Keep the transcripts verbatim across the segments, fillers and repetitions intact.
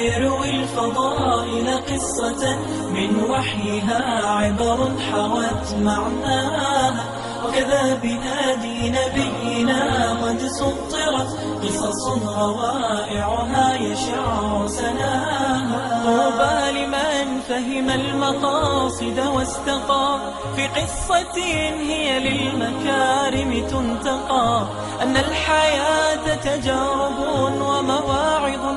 يروي الفضائل قصة من وحيها عبر حوت معناها، وكذا بنادي نبينا قد سطرت قصص روائعها يشع سناها. طوبى لمن فهم المقاصد واستقى في قصة هي للمكارم تنتقى، أن الحياة تجارب ومواعظ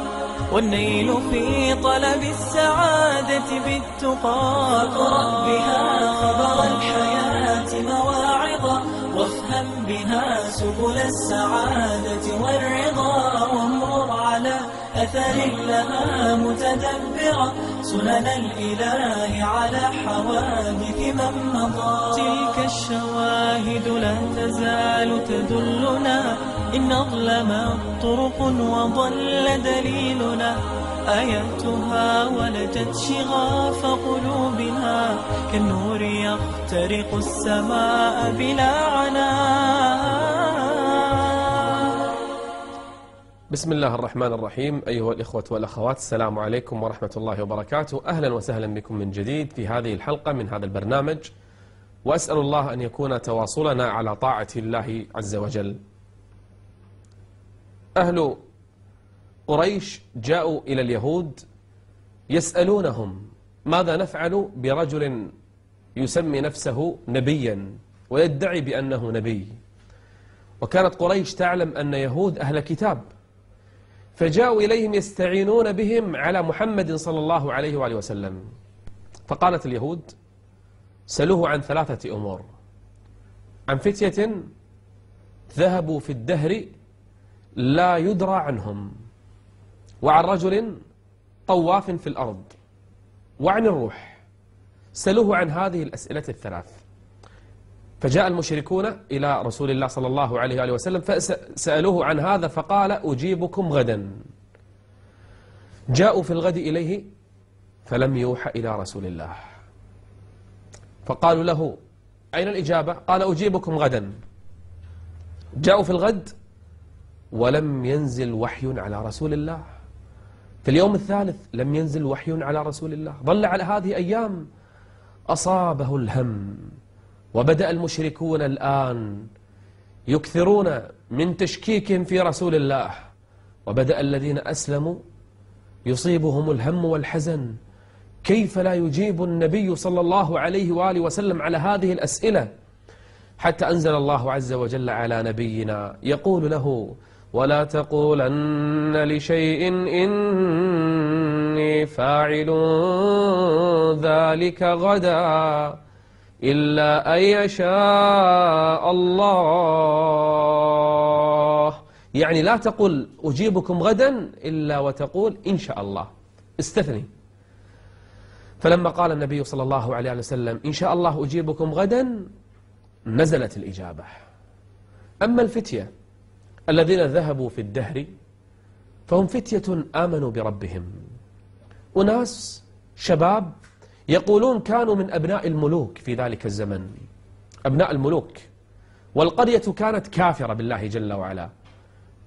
والنيل في طلب السعادة بالتقى. فاقرأ بها خبر الحياة مواعظا، وافهم بها سبل السعادة والرضا، وامر على أثر لها متدبرة سنن الإله على حوادث من مضى. تلك الشواهد لا تزال تدلنا، إن أظلمت طرق وضل دليلنا، آياتها ولجت شغاف قلوبنا، كالنور يخترق السماء بلا عناء. بسم الله الرحمن الرحيم. أيها الإخوة والأخوات، السلام عليكم ورحمة الله وبركاته. أهلا وسهلا بكم من جديد في هذه الحلقة من هذا البرنامج، وأسأل الله أن يكون تواصلنا على طاعة الله عز وجل. أهل قريش جاءوا إلى اليهود يسألونهم ماذا نفعل برجل يسمي نفسه نبيا ويدعي بأنه نبي. وكانت قريش تعلم أن يهود أهل كتاب، فجاءوا إليهم يستعينون بهم على محمد صلى الله عليه وآله وسلم. فقالت اليهود: سألوه عن ثلاثة أمور: عن فتية ذهبوا في الدهر لا يدرى عنهم، وعن رجل طواف في الأرض، وعن الروح. سألوه عن هذه الأسئلة الثلاث. فجاء المشركون إلى رسول الله صلى الله عليه وآله وسلم فسألوه عن هذا، فقال: أجيبكم غدا. جاءوا في الغد إليه فلم يوحى إلى رسول الله، فقالوا له: أين الإجابة؟ قال: أجيبكم غدا. جاءوا في الغد ولم ينزل وحي على رسول الله. في اليوم الثالث لم ينزل وحي على رسول الله. ظل على هذه أيام. أصابه الهم، وبدأ المشركون الآن يكثرون من تشكيكهم في رسول الله، وبدأ الذين أسلموا يصيبهم الهم والحزن. كيف لا يجيب النبي صلى الله عليه وآله وسلم على هذه الأسئلة؟ حتى أنزل الله عز وجل على نبينا يقول له: ولا تقولن لشيء إني فاعل ذلك غدا إلا أن يشاء الله. يعني لا تقل أجيبكم غدا إلا وتقول إن شاء الله، استثني. فلما قال النبي صلى الله عليه وسلم: إن شاء الله أجيبكم غدا، نزلت الإجابة. أما الفتية الذين ذهبوا في الدهر فهم فتية آمنوا بربهم، أناس شباب يقولون كانوا من أبناء الملوك في ذلك الزمن، أبناء الملوك، والقرية كانت كافرة بالله جل وعلا،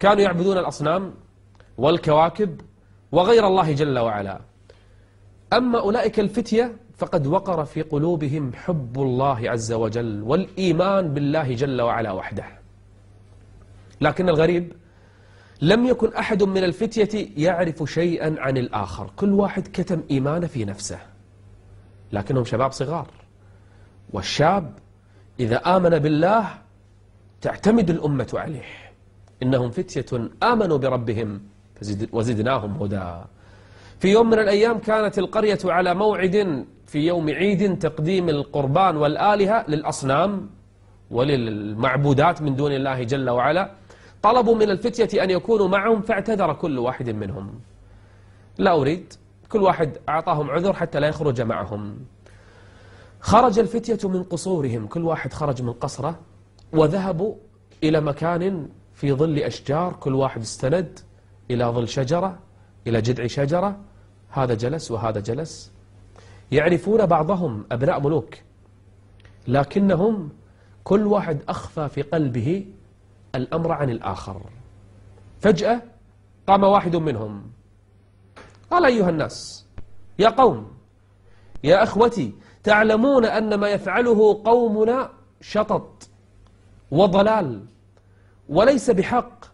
كانوا يعبدون الأصنام والكواكب وغير الله جل وعلا. أما أولئك الفتية فقد وقر في قلوبهم حب الله عز وجل والإيمان بالله جل وعلا وحده. لكن الغريب لم يكن أحد من الفتية يعرف شيئا عن الآخر، كل واحد كتم إيمانه في نفسه، لكنهم شباب صغار. والشاب إذا آمن بالله تعتمد الأمة عليه. إنهم فتية آمنوا بربهم وزدناهم هدى. في يوم من الأيام كانت القرية على موعد في يوم عيد تقديم القربان والآلهة للأصنام وللمعبودات من دون الله جل وعلا. طلبوا من الفتية أن يكونوا معهم فاعتذر كل واحد منهم. لا أريد، كل واحد أعطاهم عذر حتى لا يخرج معهم. خرج الفتية من قصورهم، كل واحد خرج من قصره، وذهبوا إلى مكان في ظل أشجار، كل واحد استند إلى ظل شجرة، إلى جذع شجرة، هذا جلس وهذا جلس. يعرفون بعضهم أبناء ملوك، لكنهم كل واحد أخفى في قلبه الأمر عن الآخر. فجأة قام واحد منهم قال أيها الناس، يا قوم، يا أخوتي، تعلمون أن ما يفعله قومنا شطط وضلال وليس بحق،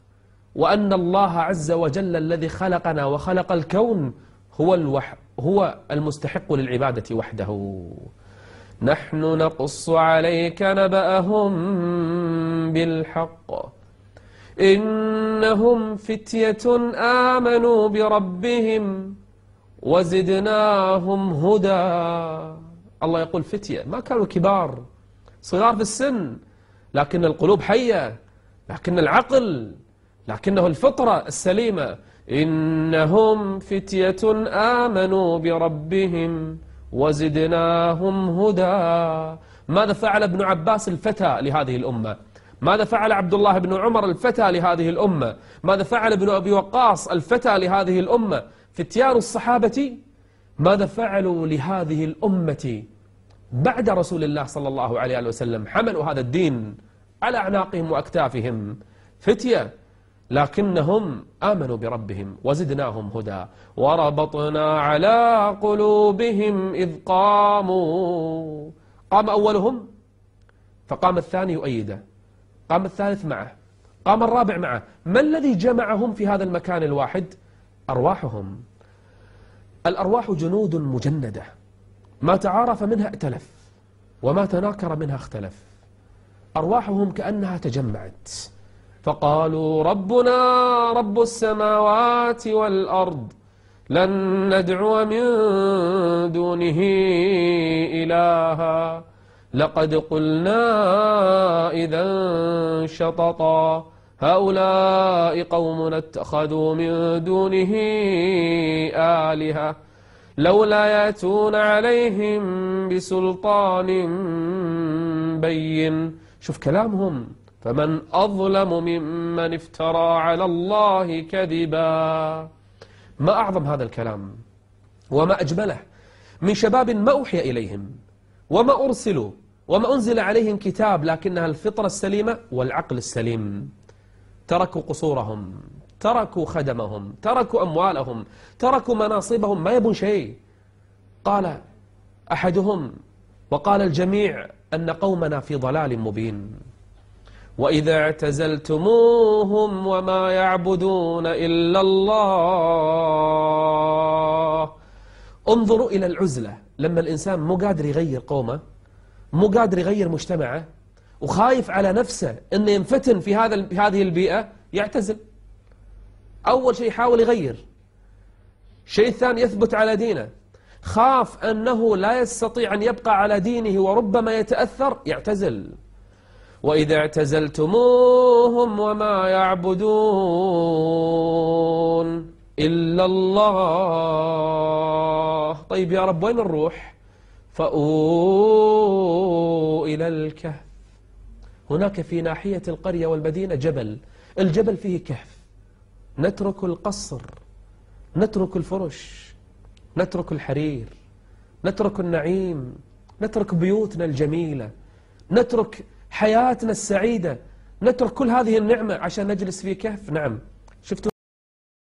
وأن الله عز وجل الذي خلقنا وخلق الكون هو الوح هو المستحق للعبادة وحده. نحن نقص عليك نبأهم بالحق، إنهم فتية آمنوا بربهم وزدناهم هدى. الله يقول فتية، ما كانوا كبار، صغار في السن، لكن القلوب حية، لكن العقل، لكنه الفطرة السليمة. إنهم فتية آمنوا بربهم وزدناهم هدى. ماذا فعل ابن عباس الفتى لهذه الأمة؟ ماذا فعل عبد الله بن عمر الفتى لهذه الأمة؟ ماذا فعل ابن أبي وقاص الفتى لهذه الأمة؟ فتيان الصحابة ماذا فعلوا لهذه الأمة بعد رسول الله صلى الله عليه وسلم؟ حملوا هذا الدين على أعناقهم وأكتافهم، فتية، لكنهم آمنوا بربهم وزدناهم هدى. وربطنا على قلوبهم إذ قاموا، قام أولهم فقام الثاني يؤيده، قام الثالث معه، قام الرابع معه. ما الذي جمعهم في هذا المكان الواحد؟ أرواحهم. الأرواح جنود مجندة، ما تعارف منها ائتلف وما تناكر منها اختلف. أرواحهم كأنها تجمعت فقالوا ربنا رب السماوات والأرض لن ندعو من دونه إلها، لقد قلنا إذا شططا، هؤلاء قومنا اتخذوا من دونه آلهة، لولا يأتون عليهم بسلطان بين. شوف كلامهم، فمن أظلم ممن افترى على الله كذبا. ما أعظم هذا الكلام وما أجمله من شباب ما أوحي إليهم وما أرسلوا وما أنزل عليهم كتاب، لكنها الفطرة السليمة والعقل السليم. تركوا قصورهم، تركوا خدمهم، تركوا أموالهم، تركوا مناصبهم، ما يبون شيء. قال أحدهم وقال الجميع أن قومنا في ضلال مبين. وإذا اعتزلتموهم وما يعبدون إلا الله. انظروا إلى العزلة، لما الإنسان مو قادر يغير قومه، مو قادر يغير مجتمعه، وخايف على نفسه أنه ينفتن في هذا في هذه البيئة، يعتزل. أول شيء يحاول يغير، الشيء الثاني يثبت على دينه، خاف أنه لا يستطيع أن يبقى على دينه وربما يتأثر، يعتزل. وإذا اعتزلتموهم وما يعبدون إلا الله، طيب يا رب وين الروح؟ فأووا إلى الكهف. هناك في ناحية القرية والمدينة جبل، الجبل فيه كهف. نترك القصر، نترك الفرش، نترك الحرير، نترك النعيم، نترك بيوتنا الجميلة، نترك حياتنا السعيدة، نترك كل هذه النعمة عشان نجلس في كهف؟ نعم. شفتوا؟